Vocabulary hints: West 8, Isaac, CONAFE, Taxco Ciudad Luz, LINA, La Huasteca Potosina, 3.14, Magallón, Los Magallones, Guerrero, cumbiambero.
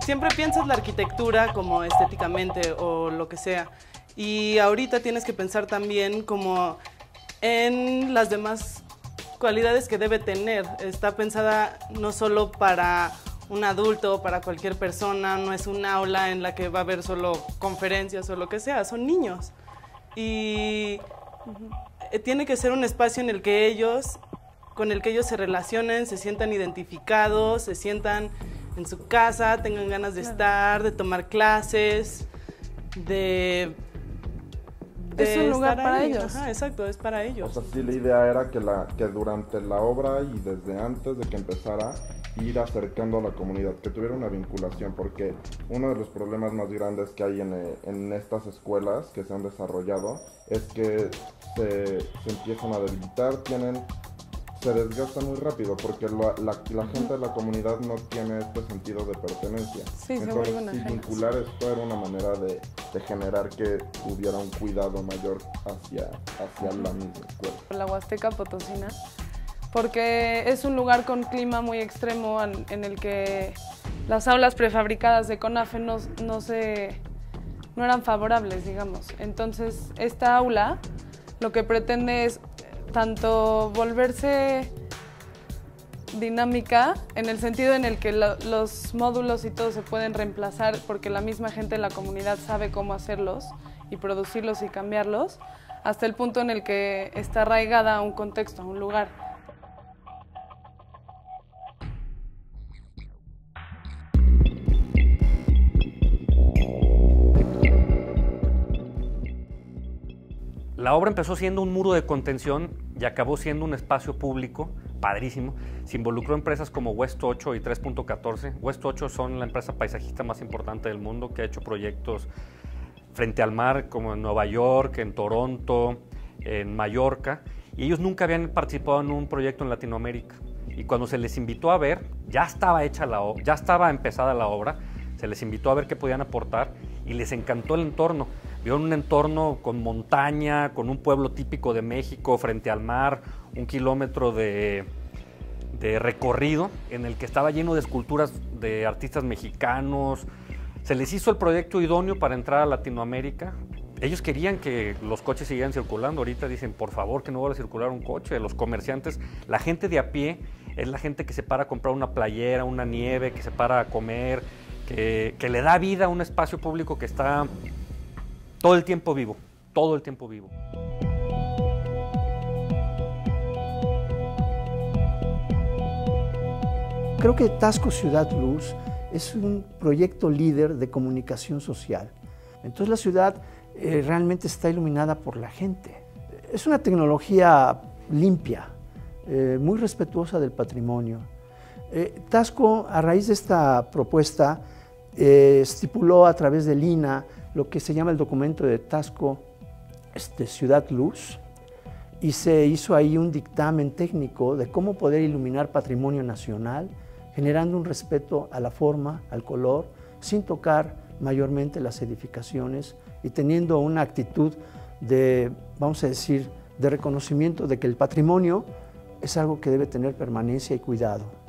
Siempre piensas la arquitectura como estéticamente o lo que sea, y ahorita tienes que pensar también como en las demás cualidades que debe tener. Está pensada no solo para un adulto, para cualquier persona, no es un aula en la que va a haber solo conferencias o lo que sea, son niños. Y tiene que ser un espacio en el que ellos, con el que ellos se relacionen, se sientan identificados, se sientan en su casa, tengan ganas de estar, de tomar clases, de es un lugar para ellos. Ajá, exacto, es para ellos. O sea, sí, la idea era que durante la obra y desde antes de que empezara, ir acercando a la comunidad, que tuviera una vinculación, porque uno de los problemas más grandes que hay en estas escuelas que se han desarrollado es que se empiezan a debilitar, se desgasta muy rápido porque la gente de la comunidad no tiene este sentido de pertenencia. Sí, entonces, vincular esto era una manera de generar que hubiera un cuidado mayor hacia la misma escuela. La Huasteca Potosina, porque es un lugar con clima muy extremo en el que las aulas prefabricadas de CONAFE no eran favorables, digamos. Entonces, esta aula lo que pretende es tanto volverse dinámica, en el sentido en el que los módulos y todo se pueden reemplazar porque la misma gente de la comunidad sabe cómo hacerlos y producirlos y cambiarlos, hasta el punto en el que está arraigada a un contexto, a un lugar. La obra empezó siendo un muro de contención y acabó siendo un espacio público padrísimo. Se involucró empresas como West 8 y 3.14. West 8 son la empresa paisajista más importante del mundo, que ha hecho proyectos frente al mar, como en Nueva York, en Toronto, en Mallorca. Y ellos nunca habían participado en un proyecto en Latinoamérica. Y cuando se les invitó a ver, ya estaba empezada la obra, se les invitó a ver qué podían aportar y les encantó el entorno. Vieron un entorno con montaña, con un pueblo típico de México, frente al mar, 1 kilómetro de recorrido en el que estaba lleno de esculturas de artistas mexicanos. Se les hizo el proyecto idóneo para entrar a Latinoamérica. Ellos querían que los coches siguieran circulando. Ahorita dicen, por favor, que no vuelva a circular un coche. Los comerciantes, la gente de a pie, es la gente que se para a comprar una playera, una nieve, que se para a comer, que le da vida a un espacio público que está todo el tiempo vivo, todo el tiempo vivo. Creo que Taxco Ciudad Luz es un proyecto líder de comunicación social. Entonces la ciudad realmente está iluminada por la gente. Es una tecnología limpia, muy respetuosa del patrimonio. Taxco, a raíz de esta propuesta, estipuló a través de LINA lo que se llama el documento de Taxco Ciudad Luz, y se hizo ahí un dictamen técnico de cómo poder iluminar patrimonio nacional, generando un respeto a la forma, al color, sin tocar mayormente las edificaciones y teniendo una actitud de, vamos a decir, de reconocimiento de que el patrimonio es algo que debe tener permanencia y cuidado.